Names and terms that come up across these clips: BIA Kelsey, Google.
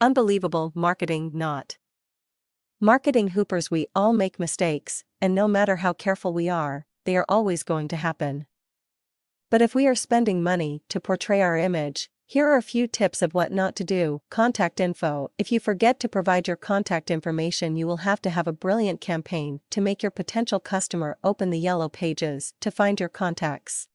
Unbelievable marketing not. Marketing hoopers, we all make mistakes, and no matter how careful we are, they are always going to happen. But if we are spending money to portray our image, here are a few tips of what not to do. Contact info. If you forget to provide your contact information, you will have to have a brilliant campaign to make your potential customer open the yellow pages to find your contacts.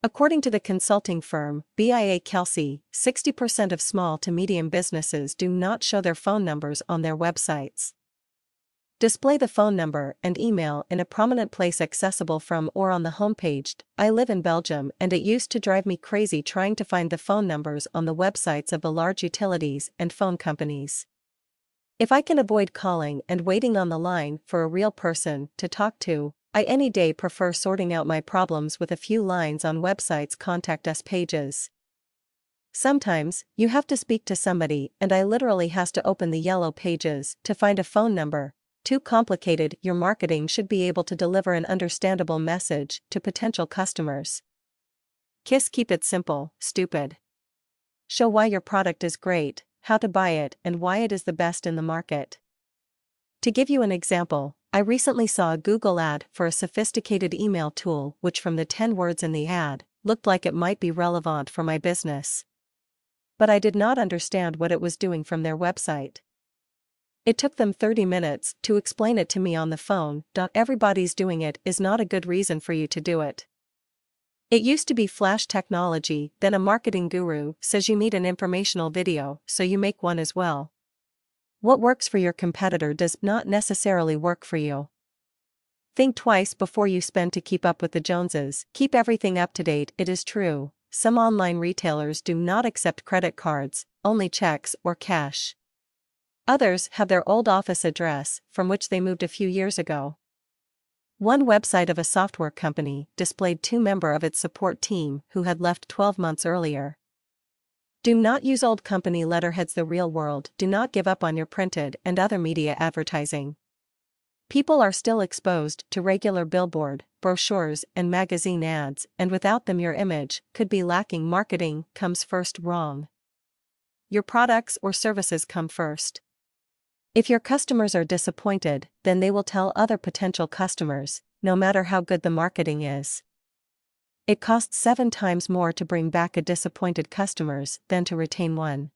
According to the consulting firm BIA Kelsey, 60% of small to medium businesses do not show their phone numbers on their websites. Display the phone number and email in a prominent place accessible from or on the homepage. I live in Belgium, and it used to drive me crazy trying to find the phone numbers on the websites of the large utilities and phone companies. If I can avoid calling and waiting on the line for a real person to talk to, I any day prefer sorting out my problems with a few lines on websites' contact us pages. Sometimes, you have to speak to somebody, and I literally has to open the yellow pages to find a phone number. Too complicated. Your marketing should be able to deliver an understandable message to potential customers. Keep it simple, stupid. Show why your product is great, how to buy it, and why it is the best in the market. To give you an example, I recently saw a Google ad for a sophisticated email tool which, from the 10 words in the ad, looked like it might be relevant for my business. But I did not understand what it was doing from their website. It took them 30 minutes to explain it to me on the phone. Everybody's doing it is not a good reason for you to do it. It used to be flash technology, then a marketing guru says you need an informational video, so you make one as well. What works for your competitor does not necessarily work for you. Think twice before you spend to keep up with the Joneses. Keep everything up to date. It is true, some online retailers do not accept credit cards, only checks or cash. Others have their old office address, from which they moved a few years ago. One website of a software company displayed two members of its support team who had left 12 months earlier. Do not use old company letterheads. The real world. Do not give up on your printed and other media advertising. People are still exposed to regular billboard, brochures, and magazine ads, and without them your image could be lacking. Marketing comes first. Wrong. Your products or services come first. If your customers are disappointed, then they will tell other potential customers, no matter how good the marketing is. It costs 7 times more to bring back a disappointed customer than to retain one.